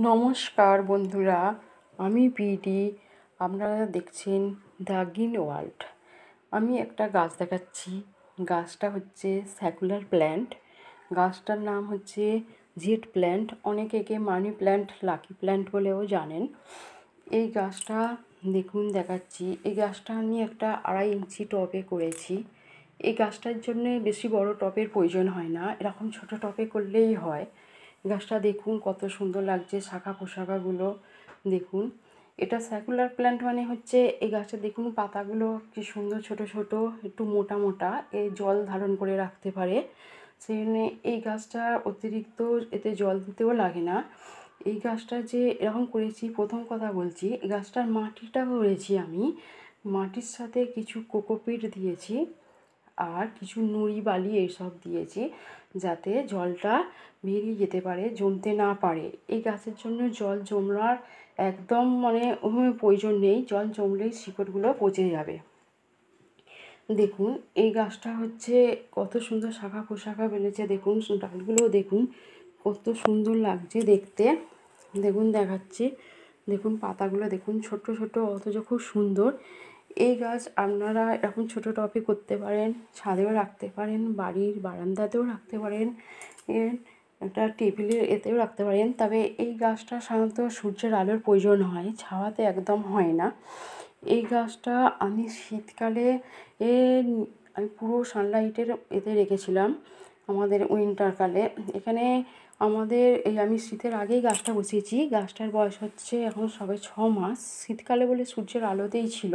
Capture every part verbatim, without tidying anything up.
नमस्कार बंधुरा आमी बीडी आपनारा देखछेन द ग्रीन वर्ल्ड। आमी एकटा गाछ देखाच्छि, गाछटा हच्छे सैकुलर प्लांट, गाछटार नाम हच्छे जेड प्लांट। अनेके एके मानी प्लांट लाकी प्लांट बोलेओ जानेन। एई गाछटा देखुन देखाच्छि, एई गाछटा आमी एकटा आढ़ाई इंची टबे करेछि। एई गाछटार जन्य बेशी बड़ो टबेर प्रयोजन हय ना, एरकम छोटो टबे करलेई हय। गाछटा देखुन कत सुंदर लागছে, शाखा पोशाखागुलो देखुन। এটা सैकुलर प्लांट माने হচ্ছে এই গাছটা দেখুন পাতাগুলো কি সুন্দর ছোট ছোট, একটু মোটা মোটা, এই জল ধারণ করে রাখতে পারে। সেজন্য এই গাছটা অতিরিক্ত এতে জল দিতেও লাগে না। এই গাছটা যে এরকম করেছি, প্রথম কথা বলছি, এই গাছটার মাটিটা করেছি আমি, মাটির সাথে কিছু কোকোপিট দিয়েছি और किछु नुड़ी बाली ये सब दिए जाते जलटा बेरिये जेते पारे, जमते ना पारे। एई गाछेर जन्य जल जमार एकदम माने प्रयोजन नेई, जल जमलेई शिकड़गुलो पचे जाबे। देखुन एई गाछटा हच्छे कत सुंदर शाखा पोशाखा बेरिয়েছে, देखुन डालगुलो देखुन कत सुंदर लागছে देखते। देखुन देखाচ্ছি, দেখুন পাতাগুলো দেখুन ছোট ছোট অথচ খুব সুন্দর। এই গাছ আপনারা এরকম ছোট টবে করতে পারেন, ছাদেও রাখতে পারেন, বাড়ির বারান্দাতেও রাখতে পারেন, একটা টেবিলের এতেও রাখতে পারেন। তবে এই গাছটা সাধারণত সূর্যের আলোর প্রয়োজন হয়, ছাওয়াতে একদম হয় না। এই গাছটা আমি শীতকালে আমি পুরো সানলাইটের এতে রেখেছিলাম আমাদের উইন্টারকালে এখানে আমাদের। এই আমি শীতের আগেই গাছটা বসিয়েছি, গাছটার বয়স হচ্ছে এখন সবে ছ মাস। শীতকালে বলে সূর্যের আলোতেই ছিল,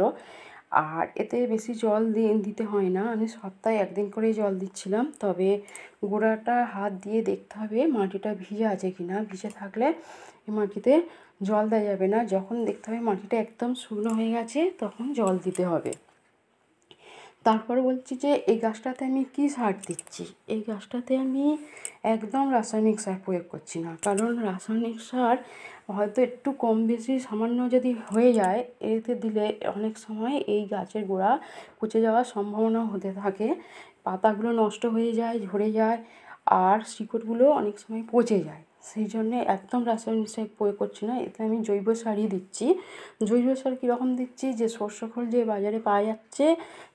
আর এতে বেশি জল দিতে হয় না, আমি সপ্তাহে একদিন করেই জল দিচ্ছিলাম। তবে গোড়াটা হাত দিয়ে দেখতে হবে মাটিটা ভিজে আছে কি না, ভিজে থাকলে এই মাটিতে জল দেওয়া যাবে না। যখন দেখতে হবে মাটিটা একদম শুকনো হয়ে গেছে তখন জল দিতে হবে। তারপরে বলছি যে এই গাছটাতে আমি কি সার দিচ্ছি। এই গাছটাতে আমি একদম রাসায়নিক সার প্রয়োগ করছি না, কারণ রাসায়নিক সার হয়তো একটু কম বেশি সামান্য যদি হয়ে যায় এতে দিলে অনেক সময় এই গাছের গোড়া পচে যাওয়ার সম্ভাবনা হতে থাকে, পাতাগুলো নষ্ট হয়ে যায়, ঝরে যায়, আর শিকড়গুলো অনেক সময় পচে যায়। সেই জন্য একদম রাসায়নিক সার প্রয়োগ করছি না, এতে আমি জৈব সারই দিচ্ছি। জৈব সার কীরকম দিচ্ছি, যে সর্ষে খোল যে বাজারে পাওয়া যাচ্ছে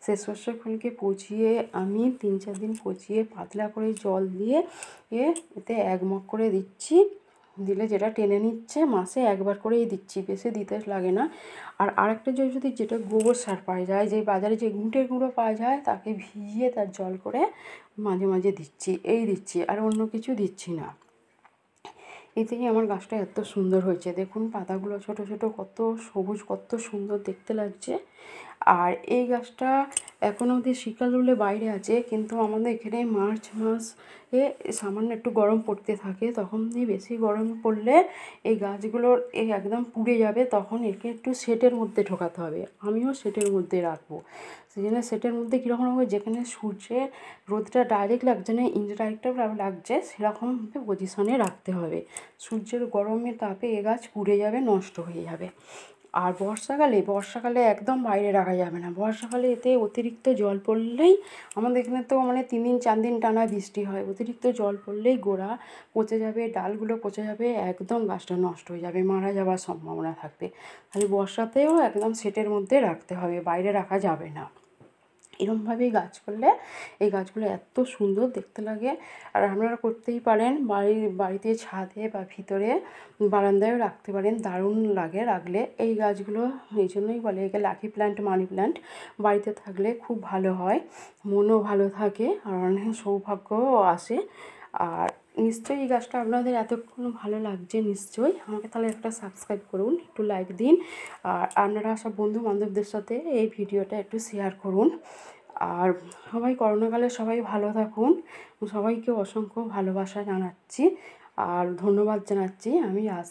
সে সর্ষে খোলকে পচিয়ে আমি তিন চার দিন পচিয়ে পাতলা করে জল দিয়ে এতে এক মগ করে দিচ্ছি, দিলে যেটা টেনে নিচ্ছে। মাসে একবার করেই দিচ্ছি, বেশি দিতে লাগে না। আর আরেকটা জৈব সার দিই যেটা গোবর সার পাওয়া যায়, যে বাজারে যে ঘুঁটের গুঁড়ো পাওয়া যায় তাকে ভিজিয়ে তার জল করে মাঝে মাঝে দিচ্ছি, এই দিচ্ছি, আর অন্য কিছু দিচ্ছি না। এতেই আমার গাছটা এত সুন্দর হয়েছে, দেখুন পাতাগুলো ছোট ছোট কত সবুজ, কত সুন্দর দেখতে লাগছে। আর এই গাছটা এখন অবধি শীতকাল বলে বাইরে আছে, কিন্তু আমাদের এখানে মার্চ মাসে সামান্য একটু গরম পড়তে থাকে, তখন বেশি গরম পড়লে এই গাছগুলোর এই একদম পুড়ে যাবে, তখন একে একটু শেডের মধ্যে ঢোকাতে হবে। আমিও শেডের মধ্যে রাখবো। সেজন্য শেডের মধ্যে কীরকম হবে, যেখানে সূর্যে রোদটা ডাইরেক্ট লাগছে না, ইনডাইরেক্টও লাগছে, সেরকমভাবে পজিশনে রাখতে হবে। সূর্যের গরমে তাপে এ গাছ পুড়ে যাবে, নষ্ট হয়ে যাবে। আর বর্ষাকালে বর্ষাকালে একদম বাইরে রাখা যাবে না, বর্ষাকালে এতে অতিরিক্ত জল পড়লেই আমাদের এখানে তো মানে তিন দিন চার দিন টানা বৃষ্টি হয়, অতিরিক্ত জল পড়লেই গোড়া পচে যাবে, ডালগুলো পচে যাবে, একদম গাছটা নষ্ট হয়ে যাবে, মারা যাওয়ার সম্ভাবনা থাকবে। তাহলে বর্ষাতেও একদম শেডের মধ্যে রাখতে হবে, বাইরে রাখা যাবে না। এরকমভাবেই গাছ করলে এই গাছগুলো এত সুন্দর দেখতে লাগে। আর আপনারা করতেই পারেন, বাড়ির বাড়িতে ছাদে বা ভিতরে বারান্দায়ও রাখতে পারেন, দারুণ লাগে রাখলে। এই গাছগুলো এই জন্যই বলে একে লাকি প্ল্যান্ট মানি প্ল্যান্ট। বাড়িতে থাকলে খুব ভালো হয়, মনও ভালো থাকে, আর অনেক সৌভাগ্যও আসে। আর নিশ্চয়ই এই গাছটা আপনাদের এতক্ষণ ভালো লাগছে নিশ্চয়ই। আমাকে তাহলে একটা সাবস্ক্রাইব করুন, একটু লাইক দিন, আর আপনারা সব বন্ধু বান্ধবদের সাথে এই ভিডিওটা একটু শেয়ার করুন। আর সবাই করোনাকালে সবাই ভালো থাকুন, সবাইকে অসংখ্য ভালোবাসা জানাচ্ছি আর ধন্যবাদ জানাচ্ছি। আমি আজ